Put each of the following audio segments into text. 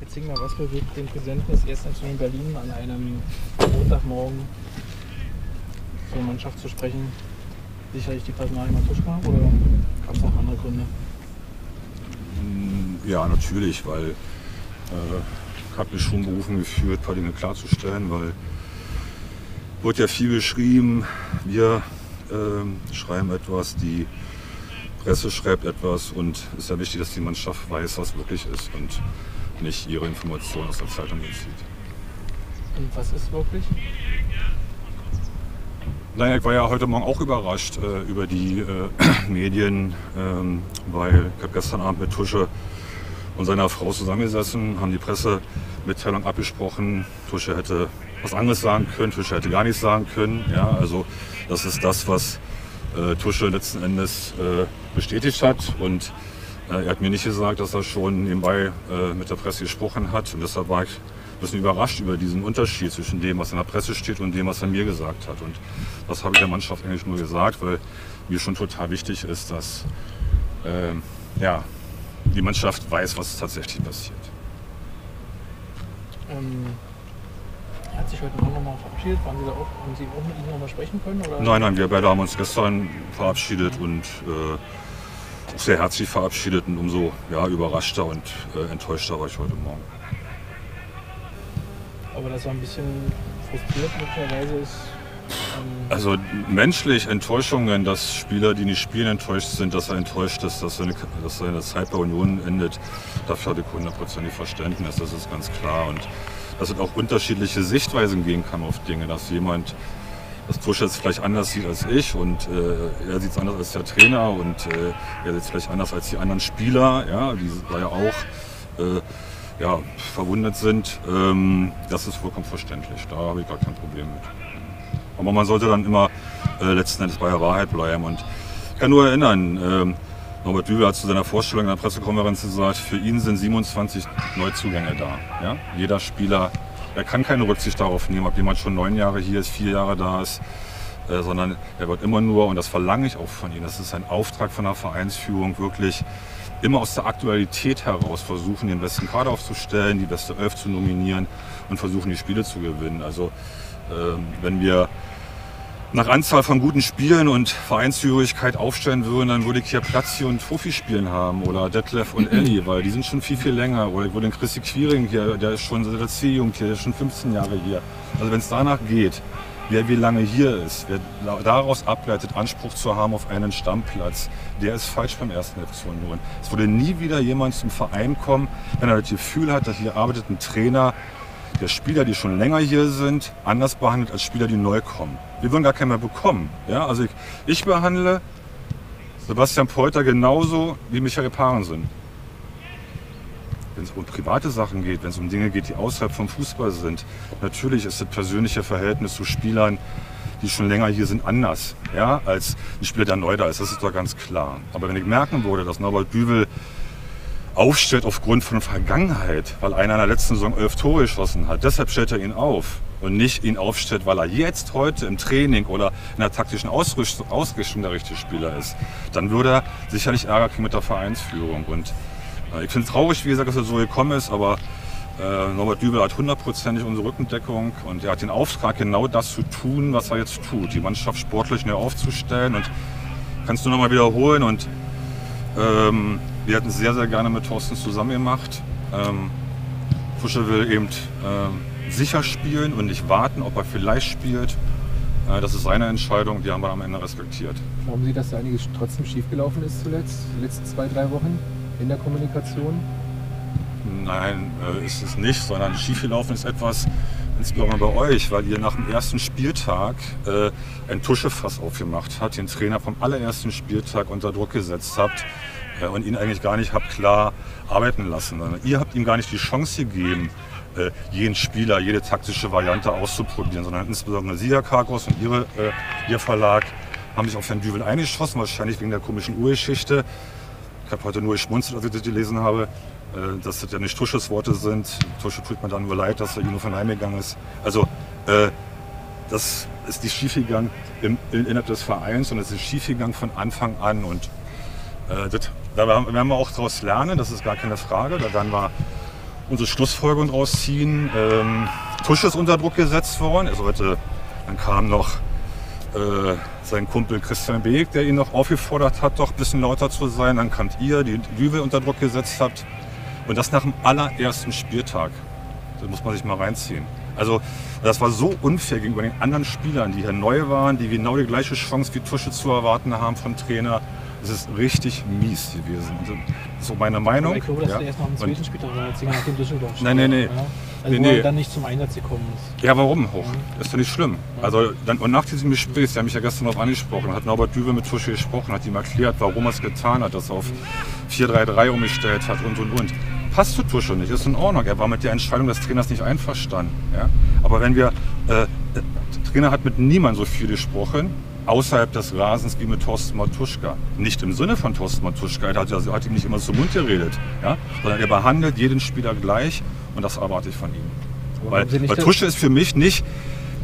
Herr Zingler, was bewegt den Präsidenten des 1. FC Union Berlin an einem Montagmorgen zur Mannschaft zu sprechen? Sicherlich die Personalie Mattuschka, oder gab es auch andere Gründe? Ja, natürlich, weil ich habe mich schon berufen gefühlt, ein paar Dinge klarzustellen, weil wurde ja viel geschrieben, wir schreiben etwas, die Presse schreibt etwas und es ist ja wichtig, dass die Mannschaft weiß, was wirklich ist und nicht ihre Informationen aus der Zeitung bezieht. Und was ist wirklich? Naja, ich war ja heute Morgen auch überrascht über die Medien, weil ich habe gestern Abend mit Tusche und seiner Frau zusammengesessen, haben die Pressemitteilung abgesprochen. Tusche hätte was anderes sagen können, Tusche hätte gar nichts sagen können. Ja, also das ist das, was Tusche letzten Endes bestätigt hat. Und er hat mir nicht gesagt, dass er schon nebenbei mit der Presse gesprochen hat. Und deshalb war ich ein bisschen überrascht über diesen Unterschied zwischen dem, was in der Presse steht und dem, was er mir gesagt hat. Und das habe ich der Mannschaft eigentlich nur gesagt, weil mir schon total wichtig ist, dass ja, die Mannschaft weiß, was tatsächlich passiert. Er hat sich heute Morgen nochmal verabschiedet. Waren Sie da auch, haben Sie auch mit ihm nochmal sprechen können? Oder? Nein, nein, wir beide haben uns gestern verabschiedet und auch sehr herzlich verabschiedet. Und umso ja, überraschter und enttäuschter war ich heute Morgen. Aber das war ein bisschen frustriert, möglicherweise ist... Also menschlich Enttäuschungen, dass Spieler, die nicht spielen, enttäuscht sind, dass er enttäuscht ist, dass seine Zeit bei Union endet, dafür habe ich hundertprozentig Verständnis, das ist ganz klar. Und dass es auch unterschiedliche Sichtweisen geben kann auf Dinge, dass jemand das Tusche jetzt vielleicht anders sieht als ich und er sieht es anders als der Trainer und er sieht es vielleicht anders als die anderen Spieler, ja, die da ja auch... ja, verwundert sind, das ist vollkommen verständlich. Da habe ich gar kein Problem mit. Aber man sollte dann immer letzten Endes bei der Wahrheit bleiben. Und ich kann nur erinnern, Norbert Düwel hat zu seiner Vorstellung in der Pressekonferenz gesagt, für ihn sind 27 Neuzugänge da. Ja? Jeder Spieler, er kann keine Rücksicht darauf nehmen, ob jemand schon 9 Jahre hier ist, 4 Jahre da ist, sondern er wird immer nur, und das verlange ich auch von ihm, das ist ein Auftrag von der Vereinsführung, wirklich immer aus der Aktualität heraus versuchen, den besten Kader aufzustellen, die beste 11 zu nominieren und versuchen, die Spiele zu gewinnen. Also wenn wir nach Anzahl von guten Spielen und Vereinshörigkeit aufstellen würden, dann würde ich hier Platz hier und Trophy spielen haben oder Detlef und Elli, weil die sind schon viel, viel länger. Oder ich würde den Christi Quiring hier, der ist schon seit der C-Jugend hier, der ist schon 15 Jahre hier. Also wenn es danach geht, wer wie lange hier ist, wer daraus ableitet, Anspruch zu haben auf einen Stammplatz, der ist falsch beim 1. FC Union. Es würde nie wieder jemand zum Verein kommen, wenn er das Gefühl hat, dass hier arbeitet ein Trainer, der Spieler, die schon länger hier sind, anders behandelt als Spieler, die neu kommen. Wir würden gar keinen mehr bekommen. Ja? Also ich behandle Sebastian Polter genauso, wie Michael Parensen. Wenn es um private Sachen geht, wenn es um Dinge geht, die außerhalb vom Fußball sind. Natürlich ist das persönliche Verhältnis zu Spielern, die schon länger hier sind, anders, ja, als ein Spieler, der neu da ist. Das ist doch ganz klar. Aber wenn ich merken würde, dass Norbert Düwel aufstellt aufgrund von Vergangenheit, weil einer in der letzten Saison 11 Tore geschossen hat, deshalb stellt er ihn auf und nicht ihn aufstellt, weil er jetzt heute im Training oder in der taktischen Ausrichtung der richtige Spieler ist, dann würde er sicherlich Ärger kriegen mit der Vereinsführung. Und ich finde es traurig, wie gesagt, dass er so gekommen ist, aber Norbert Düwel hat hundertprozentig unsere Rückendeckung und er hat den Auftrag, genau das zu tun, was er jetzt tut, die Mannschaft sportlich neu aufzustellen und kannst du nochmal wiederholen. Und wir hatten es sehr, sehr gerne mit Torsten zusammen gemacht. Tusche will eben sicher spielen und nicht warten, ob er vielleicht spielt. Das ist seine Entscheidung, die haben wir am Ende respektiert. Glauben Sie, dass da einiges trotzdem schiefgelaufen ist zuletzt, die letzten 2, 3 Wochen? In der Kommunikation? Nein, ist es nicht, sondern schiefgelaufen ist etwas, insbesondere bei euch, weil ihr nach dem ersten Spieltag ein Tuschefass aufgemacht habt, den Trainer vom allerersten Spieltag unter Druck gesetzt habt und ihn eigentlich gar nicht habt klar arbeiten lassen. Ihr habt ihm gar nicht die Chance gegeben, jeden Spieler, jede taktische Variante auszuprobieren, sondern insbesondere Sieger Karkos und ihr Verlag haben sich auf Herrn Düwel eingeschossen, wahrscheinlich wegen der komischen Urgeschichte. Ich habe heute nur geschmunzelt, als ich das gelesen habe, dass das ja nicht Tusches Worte sind. Tusche tut mir dann nur leid, dass er hier nur von Heim gegangen ist. Also das ist die schiefgegangen innerhalb des Vereins und es ist schiefgegangen von Anfang an. Und da werden wir auch daraus lernen, das ist gar keine Frage. Da werden wir unsere Schlussfolgerung daraus ziehen. Tusch ist unter Druck gesetzt worden. Er sollte, dann kam noch sein Kumpel Christian Beek, der ihn noch aufgefordert hat, doch ein bisschen lauter zu sein. Dann kamt ihr, die Düwel unter Druck gesetzt habt. Und das nach dem allerersten Spieltag. Das muss man sich mal reinziehen. Also das war so unfair gegenüber den anderen Spielern, die hier neu waren, die genau die gleiche Chance wie Tusche zu erwarten haben vom Trainer. Es ist richtig mies gewesen. So meine Meinung. Aber ich glaube, dass ja. Du erst nach dem zweiten Spieltag als Sieger nach dem Düsseldorf spielst. Nein. Ja? Also nee, dann nicht zum Einsatz gekommen ist. Ja, warum auch? Ja. Das ist ja nicht schlimm. Ja. Also dann, und nach diesem Gespräch, der mich ja gestern darauf angesprochen, hat Norbert Düwel mit Tusche gesprochen, hat ihm erklärt, warum er es getan hat, dass er auf 4-3-3 umgestellt hat und. Passt zu Tusche nicht, ist in Ordnung. Er war mit der Entscheidung des Trainers nicht einverstanden. Ja? Aber wenn wir, der Trainer hat mit niemandem so viel gesprochen, außerhalb des Rasens wie mit Torsten Mattuschka. Nicht im Sinne von Torsten Mattuschka, er hat ihm nicht immer zum Mund geredet, ja? Sondern er behandelt jeden Spieler gleich und das erwarte ich von ihm. Weil Tusche ist für mich nicht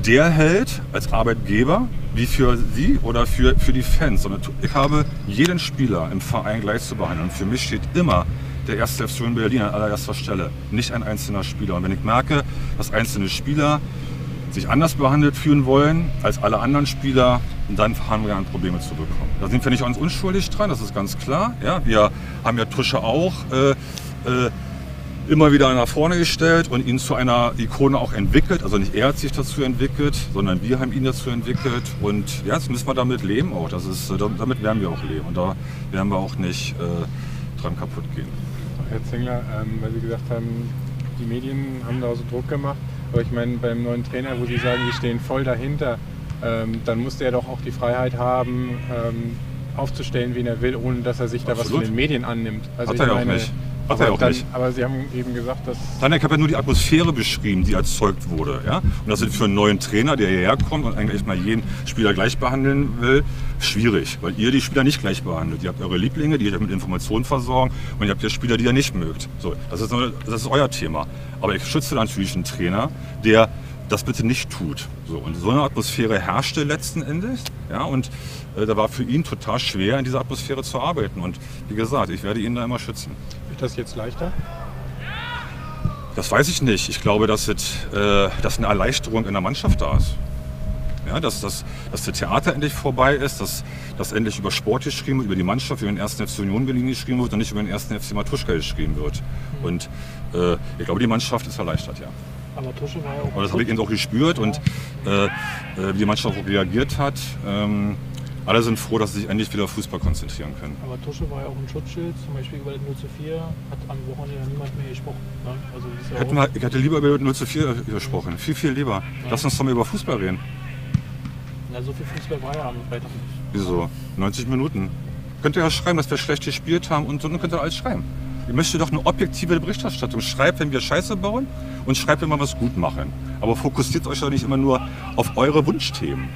der Held als Arbeitgeber, wie für Sie oder für die Fans, sondern ich habe jeden Spieler im Verein gleich zu behandeln. Und für mich steht immer der 1. FC Union Berlin an allererster Stelle, nicht ein einzelner Spieler. Und wenn ich merke, dass einzelne Spieler sich anders behandelt fühlen wollen als alle anderen Spieler, dann haben wir an Probleme zu bekommen. Da sind wir nicht ganz unschuldig dran, das ist ganz klar. Ja, wir haben ja Tusche auch immer wieder nach vorne gestellt und ihn zu einer Ikone auch entwickelt. Also nicht er hat sich dazu entwickelt, sondern wir haben ihn dazu entwickelt. Und ja, jetzt müssen wir damit leben auch. Das ist, damit werden wir auch leben und da werden wir auch nicht dran kaputt gehen. Herr Zingler, weil Sie gesagt haben, die Medien haben da so Druck gemacht, aber ich meine, beim neuen Trainer, wo Sie sagen, wir stehen voll dahinter, dann muss der doch auch die Freiheit haben, aufzustellen, wen er will, ohne dass er sich da Absolut. Was von den Medien annimmt. Also hat er ja auch nicht. Aber Sie haben eben gesagt, dass... Nein, ich habe ja nur die Atmosphäre beschrieben, die erzeugt wurde. Ja? Und das ist für einen neuen Trainer, der hierher kommt und eigentlich mal jeden Spieler gleich behandeln will, schwierig. Weil ihr die Spieler nicht gleich behandelt. Ihr habt eure Lieblinge, die ihr mit Informationen versorgen und ihr habt ja Spieler, die ihr nicht mögt. So, das ist euer Thema. Aber ich schütze natürlich einen Trainer, der das bitte nicht tut. So, und so eine Atmosphäre herrschte letzten Endes. Ja? Und da war für ihn total schwer, in dieser Atmosphäre zu arbeiten. Und wie gesagt, ich werde ihn da immer schützen. Wird das jetzt leichter? Das weiß ich nicht. Ich glaube, dass eine Erleichterung in der Mannschaft da ist. Ja, dass das Theater endlich vorbei ist, dass endlich über Sport geschrieben wird, über die Mannschaft, über den 1. FC Union Berlin geschrieben wird und nicht über den 1. FC Mattuschka geschrieben wird. Und ich glaube, die Mannschaft ist erleichtert, ja. Aber Tusche war ja auch. Aber das habe ich eben auch gespürt und wie die Mannschaft auch reagiert hat. Alle sind froh, dass sie sich endlich wieder auf Fußball konzentrieren können. Aber Tusche war ja auch ein Schutzschild, zum Beispiel über das 0:4 hat am Wochenende niemand mehr gesprochen. Ne? Also ich hätte lieber über 0:4 gesprochen, ja. Viel lieber. Ja. Lass uns doch mal über Fußball reden. Na, so viel Fußball war ja am Freitag nicht. Wieso? 90 Minuten. Könnt ihr ja schreiben, dass wir schlecht gespielt haben und so, dann könnt ihr alles schreiben. Ihr möchtet doch eine objektive Berichterstattung. Schreibt, wenn wir Scheiße bauen und schreibt, wenn wir was gut machen. Aber fokussiert euch doch nicht immer nur auf eure Wunschthemen.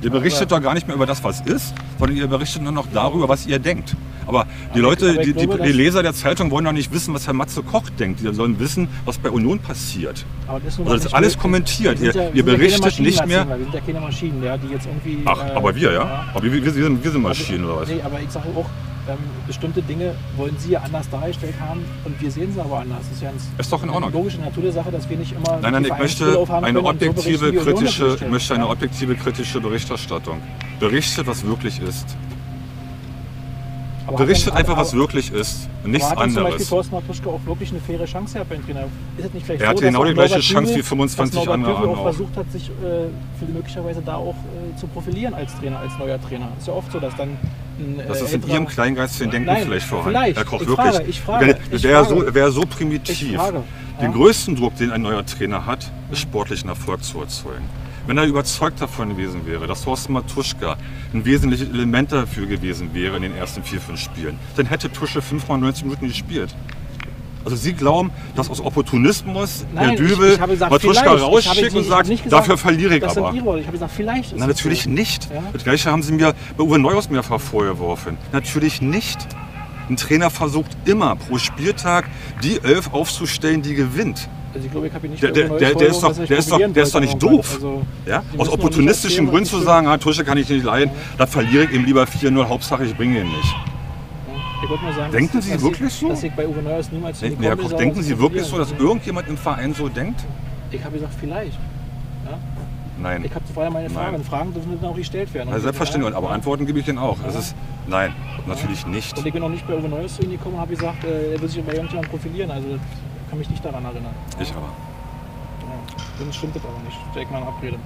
Ihr berichtet doch gar nicht mehr über das, was ist, sondern ihr berichtet nur noch darüber, was ihr denkt. Aber die Leute, die Leser der Zeitung wollen doch nicht wissen, was Herr Matze Koch denkt. Die sollen wissen, was bei Union passiert. Aber das ist, also das alles kommentiert. Ihr berichtet nicht mehr. Wir sind ja keine Maschinen, ja, die jetzt irgendwie... Ach, aber wir, ja? Aber wir sind Maschinen, oder was? Nee, aber ich sage auch, bestimmte Dinge wollen Sie ja anders dargestellt haben und wir sehen sie aber anders. Das ist ja ist doch in Ordnung. Logische Natur der Sache, dass wir nicht immer... Nein, ich möchte eine objektive, kritische, Berichterstattung. Berichtet, was wirklich ist. Aber berichtet einfach, was wirklich ist und nichts anderes. Hat zum Beispiel Torsten Mattuschka auch wirklich eine faire Chance gehabt beim Trainer? Ist es nicht vielleicht so, hatte genau die gleiche Chance wie 25 andere auch versucht hat, sich möglicherweise da auch zu profilieren als Trainer, als neuer Trainer. Ist ja oft so, dass dann... Das ist in Ihrem kleingeistigen Denken vielleicht vorhanden. Vielleicht. Herr Koch, wäre so primitiv. Den größten Druck, den ein neuer Trainer hat, ist sportlichen Erfolg zu erzeugen. Wenn er überzeugt davon gewesen wäre, dass Torsten Mattuschka ein wesentliches Element dafür gewesen wäre in den ersten 4-5 Spielen, dann hätte Tusche 5 mal 90 Minuten gespielt. Also Sie glauben, dass aus Opportunismus Herr Düwel Mattuschka rausschickt und sagt, dafür verliere ich aber. Ich habe gesagt, vielleicht. Na, natürlich nicht. Ja? Das Gleiche haben Sie mir bei Uwe Neuhaus mehrfach vorgeworfen. Natürlich nicht. Ein Trainer versucht immer pro Spieltag die 11 aufzustellen, die gewinnt. Also ich glaube, ich habe ihn nicht der ist doch nicht doof. Also, ja? Aus opportunistischen Gründen zu sagen, ah, Tusche kann ich nicht leiden, ja. Da verliere ich ihm lieber 4-0, Hauptsache ich bringe ihn nicht. Ich wollte nur sagen, denken Sie wirklich so? Dass ich bei Uwe Neuhaus niemals zu Herr Koch, denken Sie wirklich so, dass irgendjemand im Verein so denkt? Ich habe gesagt, vielleicht. Ja? Nein. Ich habe vorher meine Fragen. Nein. Fragen dürfen dann auch gestellt werden. Also selbstverständlich, aber Antworten gebe ich denen auch. Ja. Das ist, nein, natürlich nicht. Und ich bin noch nicht bei Uwe Neuhaus zu Ihnen gekommen und habe gesagt, er will sich bei irgendjemandem profilieren. Also ich kann mich nicht daran erinnern. Ja? Ich aber. Ja. Dann stimmt das aber nicht. Steck mal eine Abrede. Ja?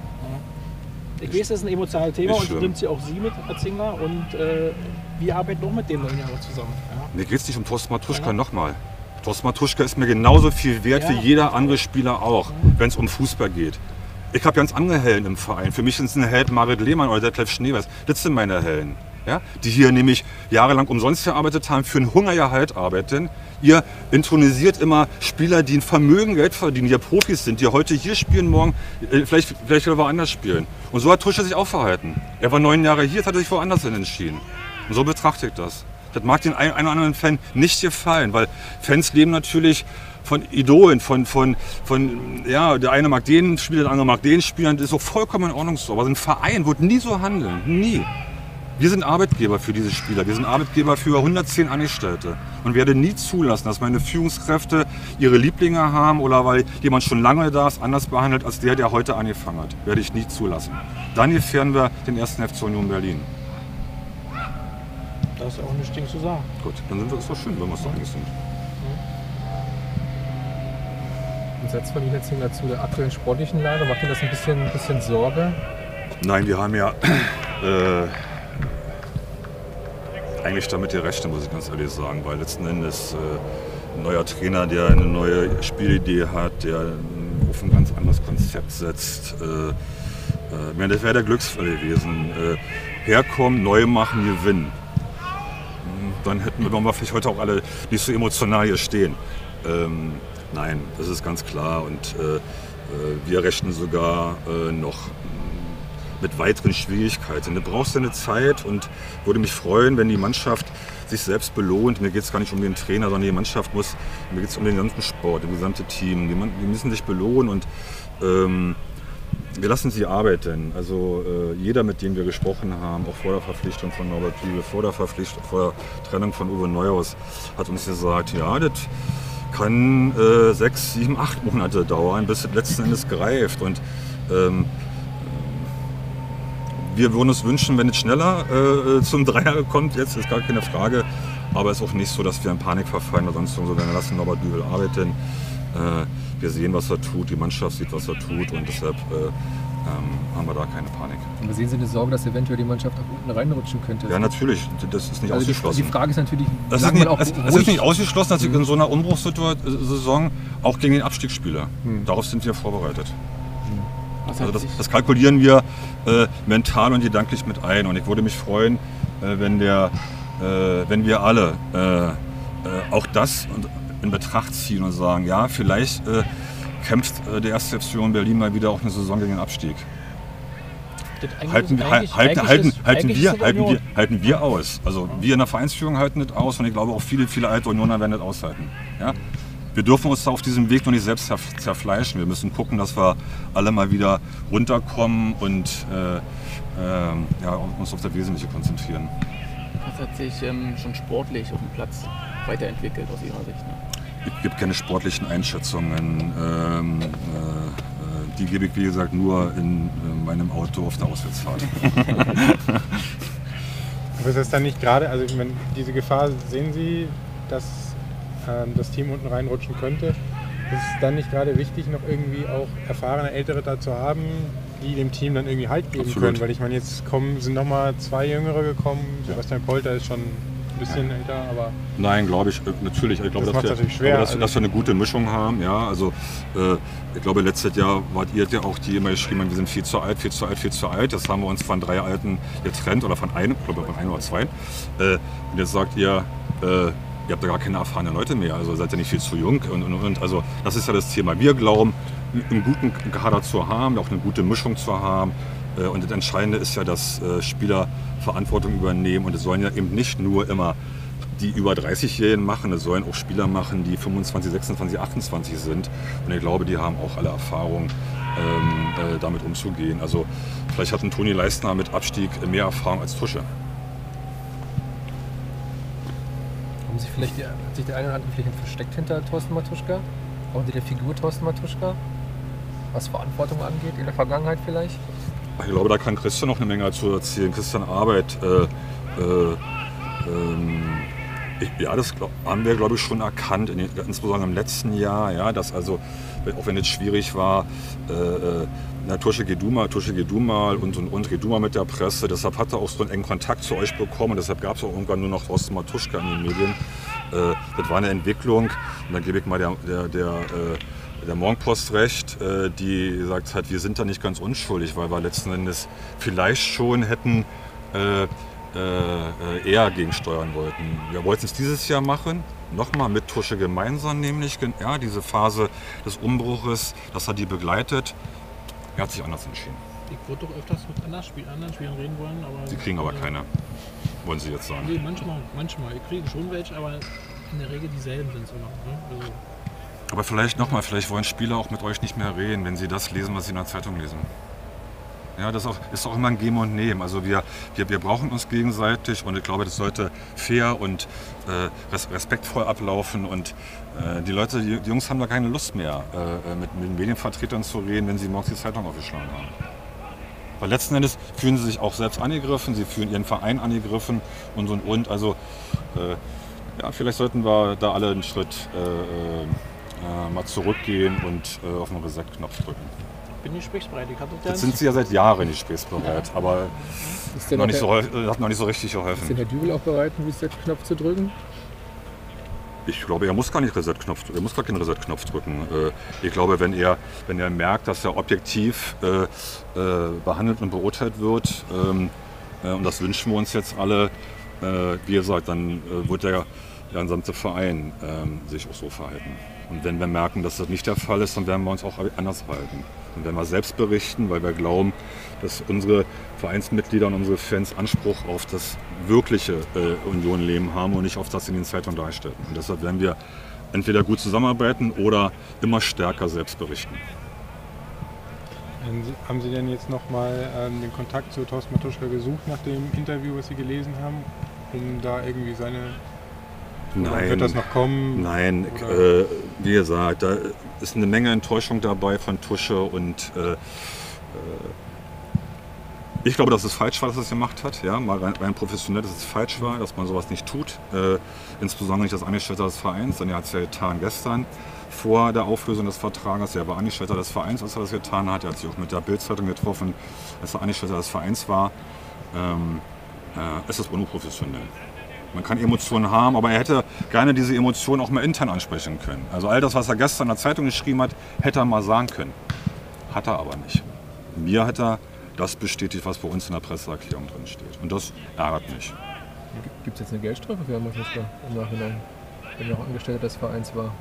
Ich weiß, das ist ein emotionales Thema und stimmt sie auch Sie mit, Herr Zingler. Und wir arbeiten auch mit dem 9 Jahre zusammen. Ja? Mir geht es nicht um Torsten Mattuschka nochmal. Torsten Mattuschka ist mir genauso viel wert wie jeder andere Spieler auch, wenn es um Fußball geht. Ich habe ganz andere Helden im Verein. Für mich sind es ein Held Marit Lehmann oder der Clef Schneeweiß. Das sind meine Helden, ja? Die hier nämlich jahrelang umsonst gearbeitet haben, für einen Hungergehalt arbeiten. Ihr intronisiert immer Spieler, die ein Vermögen Geld verdienen, die ja Profis sind, die heute hier spielen, morgen vielleicht wieder woanders spielen. Und so hat Tuschka sich auch verhalten. Er war 9 Jahre hier, jetzt hat er sich woanders hin entschieden. Und so betrachte ich das. Das mag den einen oder anderen Fan nicht gefallen, weil Fans leben natürlich von Idolen, von der eine mag den Spieler, der andere mag den Spieler, das ist auch vollkommen in Ordnung so. Aber ein Verein wird nie so handeln, nie. Wir sind Arbeitgeber für diese Spieler, wir sind Arbeitgeber für 110 Angestellte und werde nie zulassen, dass meine Führungskräfte ihre Lieblinge haben oder weil jemand schon lange da ist, anders behandelt als der, der heute angefangen hat. Werde ich nie zulassen. Dann gefährden wir den 1. FC Union Berlin. Da ist auch nichts zu sagen. Gut, dann sind wir so schön, wenn wir es so eigentlich sind. Ein Satz von Ihnen jetzt dazu der aktuellen sportlichen Lage. Macht Ihnen das ein bisschen Sorge? Nein, wir haben ja eigentlich damit gerechnet, muss ich ganz ehrlich sagen. Weil letzten Endes ein neuer Trainer, der eine neue Spielidee hat, der auf ein ganz anderes Konzept setzt. Das wäre der Glücksfall gewesen. Herkommen, neu machen, gewinnen. Dann hätten wir vielleicht heute auch alle nicht so emotional hier stehen. Nein, das ist ganz klar und wir rechnen sogar noch mit weiteren Schwierigkeiten. Du brauchst deine Zeit und würde mich freuen, wenn die Mannschaft sich selbst belohnt. Mir geht es gar nicht um den Trainer, sondern die Mannschaft muss, mir geht es um den ganzen Sport, das gesamte Team. Die müssen sich belohnen und wir lassen sie arbeiten. Also jeder, mit dem wir gesprochen haben, auch vor der Verpflichtung von Norbert Düwel, vor der Trennung von Uwe Neuhaus, hat uns gesagt, ja, das kann 6, 7, 8 Monate dauern, bis es letzten Endes greift. Und wir würden uns wünschen, wenn es schneller zum Dreier kommt, jetzt ist gar keine Frage. Aber es ist auch nicht so, dass wir in Panik verfallen oder sonst so. Wir lassen Norbert Düwel arbeiten. Wir sehen, was er tut, die Mannschaft sieht, was er tut und deshalb haben wir da keine Panik. Und sehen Sie eine Sorge, dass eventuell die Mannschaft nach unten reinrutschen könnte? Ja, natürlich. Das ist nicht ausgeschlossen. Die Frage ist natürlich, das ist nicht, auch es ist nicht ausgeschlossen, dass ich in so einer Umbruchssaison auch gegen den Abstieg spiele. Darauf sind wir vorbereitet. Also das kalkulieren wir mental und gedanklich mit ein. Und ich würde mich freuen, wenn wir alle auch das in Betracht ziehen und sagen, ja, vielleicht kämpft der 1. FC Union Berlin mal wieder auch eine Saison gegen den Abstieg. Halten wir aus. Also wir in der Vereinsführung halten das aus und ich glaube auch viele alte Unioner werden das aushalten. Ja? Wir dürfen uns auf diesem Weg noch nicht selbst zerfleischen. Wir müssen gucken, dass wir alle mal wieder runterkommen und uns auf das Wesentliche konzentrieren. Das hat sich schon sportlich auf dem Platz weiterentwickelt aus Ihrer Sicht? Ne? Es gibt keine sportlichen Einschätzungen. Die gebe ich, wie gesagt, nur in meinem Auto auf der Auswärtsfahrt. Aber ist das dann nicht gerade, also ich meine, diese Gefahr sehen Sie, dass das Team unten reinrutschen könnte? Ist es dann nicht gerade wichtig, noch irgendwie auch erfahrene Ältere da zu haben, die dem Team dann irgendwie Halt geben können? Weil ich meine, jetzt sind noch mal 2 Jüngere gekommen, Sebastian Polter ist schon ein bisschen älter, aber... Nein, glaube ich, natürlich. Ich glaube, dass wir eine gute Mischung haben. Ja, also, ich glaube, letztes Jahr wart ihr ja auch die, die immer geschrieben haben, wir sind viel zu alt, viel zu alt, viel zu alt. Das haben wir uns von 3 Alten getrennt oder von einem, glaube ich, von 1 oder 2. Und jetzt sagt ihr, ihr habt ja gar keine erfahrenen Leute mehr, also seid ja nicht viel zu jung und. Also das ist ja das Thema. Wir glauben, einen guten Kader zu haben, auch eine gute Mischung zu haben. Und das Entscheidende ist ja, dass Spieler Verantwortung übernehmen und es sollen ja eben nicht nur immer die über 30-Jährigen machen, es sollen auch Spieler machen, die 25, 26, 28 sind. Und ich glaube, die haben auch alle Erfahrung, damit umzugehen. Also vielleicht hat ein Toni Leistner mit Abstieg mehr Erfahrung als Tusche. Hat sich der eine oder andere vielleicht versteckt hinter Torsten Mattuschka? Auch hinter der Figur Torsten Mattuschka? Was Verantwortung angeht, in der Vergangenheit vielleicht? Ich glaube, da kann Christian noch eine Menge dazu erzählen. Christian Arbeit. Ja, das haben wir, glaube ich, schon erkannt, insbesondere im letzten Jahr, ja, dass also, auch wenn es schwierig war, Tusche Geduma und Geduma mit der Presse, deshalb hat er auch so einen engen Kontakt zu euch bekommen und deshalb gab es auch irgendwann nur noch Torsten Mattuschka in den Medien. Das war eine Entwicklung und dann gebe ich mal der Morgenpost recht, die gesagt hat, wir sind da nicht ganz unschuldig, weil wir letzten Endes vielleicht schon hätten eher gegensteuern wollten. Wir wollten es dieses Jahr machen, nochmal mit Tusche gemeinsam, nämlich ja, diese Phase des Umbruches, dass er die begleitet. Er hat sich anders entschieden. Ich würde doch öfters mit anderen Spielern reden wollen, aber... Sie kriegen aber keine, wollen Sie jetzt sagen. Nee, manchmal. Wir kriegen schon welche, aber in der Regel dieselben sind es immer. Ne? Also aber vielleicht nochmal, vielleicht wollen Spieler auch mit euch nicht mehr reden, wenn sie das lesen, was sie in der Zeitung lesen. Ja, das ist auch immer ein Geben und Nehmen. Also wir brauchen uns gegenseitig und ich glaube, das sollte fair und respektvoll ablaufen. Und die Jungs haben da keine Lust mehr, mit den Medienvertretern zu reden, wenn sie morgens die Zeitung aufgeschlagen haben. Weil letzten Endes fühlen sie sich auch selbst angegriffen, sie fühlen ihren Verein angegriffen und so und. Also ja, vielleicht sollten wir da alle einen Schritt mal zurückgehen und auf den Reset-Knopf drücken. Ich bin nicht gesprächsbereit. Jetzt sind Sie ja seit Jahren nicht gesprächsbereit, aber hat noch nicht so richtig geholfen. Ist denn Herr Düwel auch bereit, einen Reset-Knopf zu drücken? Ich glaube, er muss gar nicht keinen Reset-Knopf drücken. Ich glaube, wenn er merkt, dass er objektiv behandelt und beurteilt wird, und das wünschen wir uns jetzt alle, wie gesagt, dann wird der gesamte Verein sich auch so verhalten. Und wenn wir merken, dass das nicht der Fall ist, dann werden wir uns auch anders verhalten. Und wenn wir selbst berichten, weil wir glauben, dass unsere Vereinsmitglieder und unsere Fans Anspruch auf das wirkliche Union-Leben haben und nicht auf das in den Zeitungen darstellen. Und deshalb werden wir entweder gut zusammenarbeiten oder immer stärker selbst berichten. Haben Sie denn jetzt nochmal den Kontakt zu Torsten Mattuschka gesucht nach dem Interview, was Sie gelesen haben, um da irgendwie seine... Nein, wird das noch kommen? Nein, wie gesagt, da ist eine Menge Enttäuschung dabei von Tusche und ich glaube, dass es falsch war, dass er es gemacht hat. Ja, mal rein professionell, dass es falsch war, dass man sowas nicht tut. Insbesondere nicht als Angestellter des Vereins, denn er hat es ja getan gestern vor der Auflösung des Vertrages. Er war Angestellter des Vereins, als er das getan hat. Er hat sich auch mit der Bild-Zeitung getroffen, als er Angestellter des Vereins war. Es ist unprofessionell. Man kann Emotionen haben, aber er hätte gerne diese Emotionen auch mal intern ansprechen können. Also all das, was er gestern in der Zeitung geschrieben hat, hätte er mal sagen können. Hat er aber nicht. Mir hat er das bestätigt, was bei uns in der Presseerklärung drin steht. Und das ärgert mich. Gibt es jetzt eine Geldstrafe für Herrn Mattuschka im Nachhinein, wenn er auch Angestellter des Vereins war?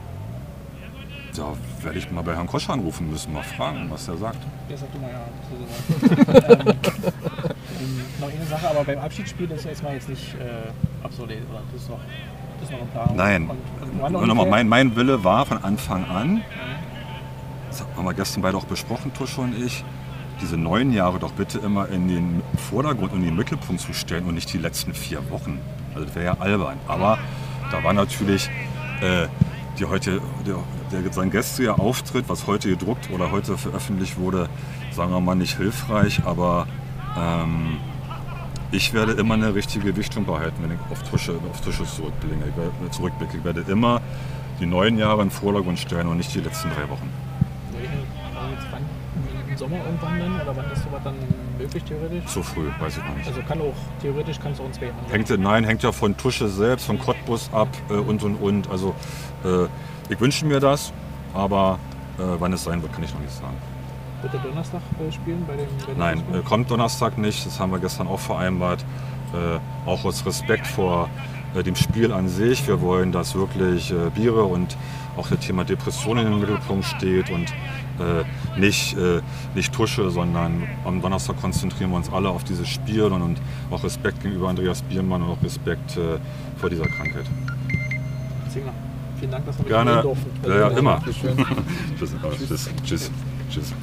Da werde ich mal bei Herrn Kosch anrufen müssen, mal fragen, was er sagt. Das hat du mal ja. Noch eine Sache, aber beim Abschiedsspiel ist erstmal jetzt nicht obsolet, oder? Das ist noch ein Plan. Nein, mein Wille war von Anfang an, das haben wir gestern beide auch besprochen, Tusche und ich, diese 9 Jahre doch bitte immer in den Vordergrund und in den Mittelpunkt zu stellen und nicht die letzten 4 Wochen. Also das wäre ja albern. Aber da war natürlich sein gestriger Auftritt, was heute gedruckt oder heute veröffentlicht wurde, sagen wir mal nicht hilfreich, aber ich werde immer eine richtige Gewichtung behalten, wenn ich auf Tusche zurückblicke. Ich werde immer die 9 Jahre in den Vordergrund stellen und nicht die letzten 3 Wochen. Im Sommer irgendwann dann? Oder wann ist sowas dann möglich theoretisch? Zu früh, weiß ich noch nicht. Also theoretisch kann es auch in 2 Jahren sein. Nein, hängt ja von Tusche selbst, von Cottbus ab und. Also ich wünsche mir das, aber wann es sein wird, kann ich noch nicht sagen. Wird er Donnerstag spielen? Nein, kommt Donnerstag nicht. Das haben wir gestern auch vereinbart. Auch aus Respekt vor dem Spiel an sich. Wir wollen, dass wirklich Biere und auch das Thema Depressionen im Mittelpunkt steht und nicht Tusche, sondern am Donnerstag konzentrieren wir uns alle auf dieses Spiel und auch Respekt gegenüber Andreas Biermann und auch Respekt vor dieser Krankheit. Zingler, vielen Dank, dass wir mit dir reden durften. Gerne, ja, immer. Tschüss. Tschüss.